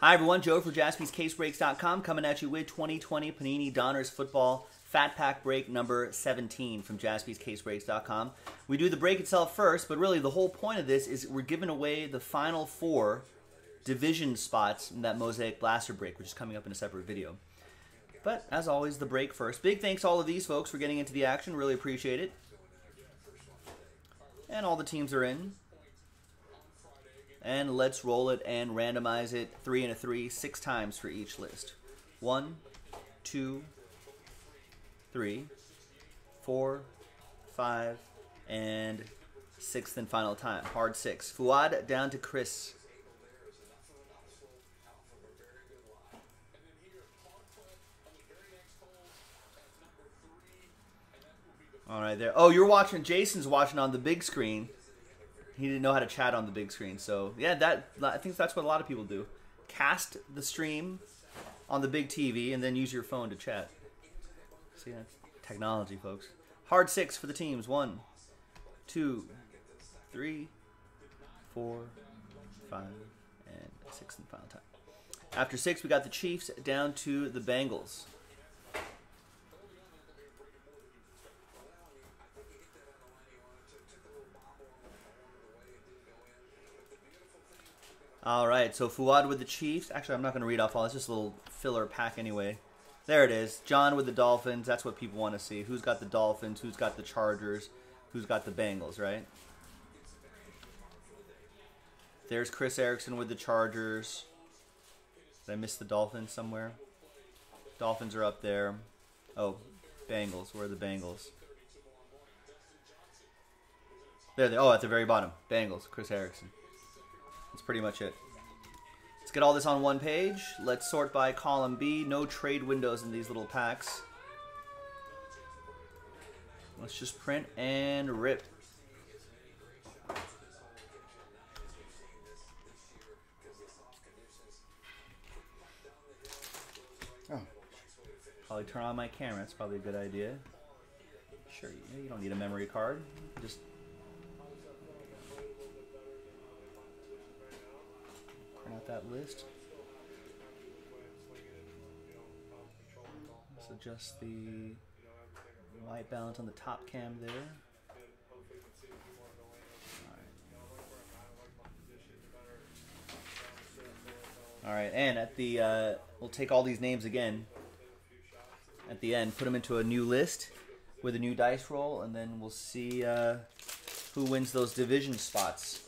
Hi everyone, Joe for JaspysCaseBreaks.com coming at you with 2020 Panini Donruss Football Fat Pack Break number 17 from JaspysCaseBreaks.com. We do the break itself first, but really the whole point of this is we're giving away the final four division spots in that Mosaic Blaster break, which is coming up in a separate video. But as always, the break first. Big thanks to all of these folks for getting into the action. Really appreciate it. And all the teams are in. And let's roll it and randomize it. 3 and a 3, 6 times for each list. 1, 2, 3, 4, 5, and 6th and final time. Hard 6. Fuad down to Chris. All right, there. Oh, you're watching. Jason's watching on the big screen. He didn't know how to chat on the big screen, so yeah, I think that's what a lot of people do. Cast the stream on the big TV and then use your phone to chat. See that technology, folks. Hard 6 for the teams. 1, 2, 3, 4, 5, and 6 in the final time. After 6, we got the Chiefs down to the Bengals. All right, so Fuad with the Chiefs. Actually, I'm not going to read off all. It's just a little filler pack anyway. There it is. John with the Dolphins. That's what people want to see. Who's got the Dolphins? Who's got the Chargers? Who's got the Bengals, right? There's Chris Erickson with the Chargers. Did I miss the Dolphins somewhere? Dolphins are up there. Oh, Bengals. Where are the Bengals? There they are. Oh, at the very bottom. Bengals, Chris Erickson. That's pretty much it. Let's get all this on one page. Let's sort by column B. No trade windows in these little packs. Let's just print and rip. Oh. Probably turn on my camera. That's probably a good idea. Sure, you don't need a memory card. Just out that list. Let's adjust the white balance on the top cam there. All right. All right, and at the we'll take all these names again at the end, put them into a new list with a new dice roll, and then we'll see who wins those division spots.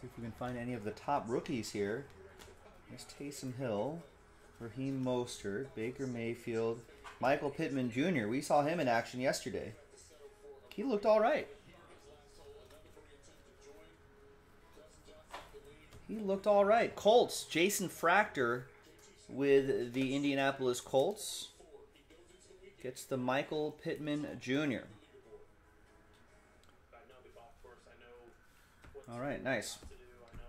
See if we can find any of the top rookies here. There's Taysom Hill, Raheem Mostert, Baker Mayfield, Michael Pittman Jr. We saw him in action yesterday. He looked all right. He looked all right. Colts, Jason Fracter with the Indianapolis Colts. Gets the Michael Pittman Jr. All right, nice.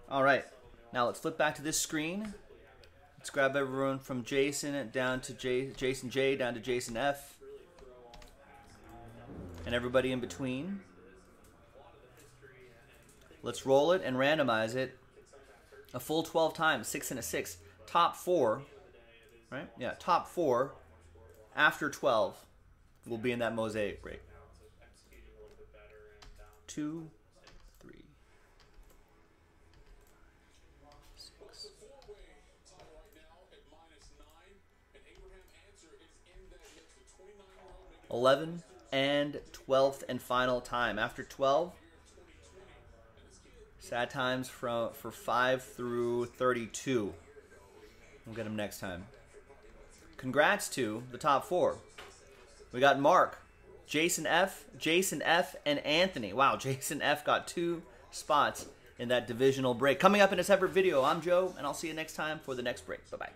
All right, now let's flip back to this screen. Let's grab everyone from Jason down to Jason J, down to Jason F, and everybody in between. Let's roll it and randomize it a full 12 times, 6 and a 6. Top 4, right? Yeah, top 4 after 12 will be in that Mosaic break. 2, 11, and 12th and final time. After 12, sad times for 5 through 32. We'll get them next time. Congrats to the top 4. We got Mark, Jason F, and Anthony. Wow, Jason F got 2 spots in that divisional break. Coming up in a separate video, I'm Joe, and I'll see you next time for the next break. Bye-bye.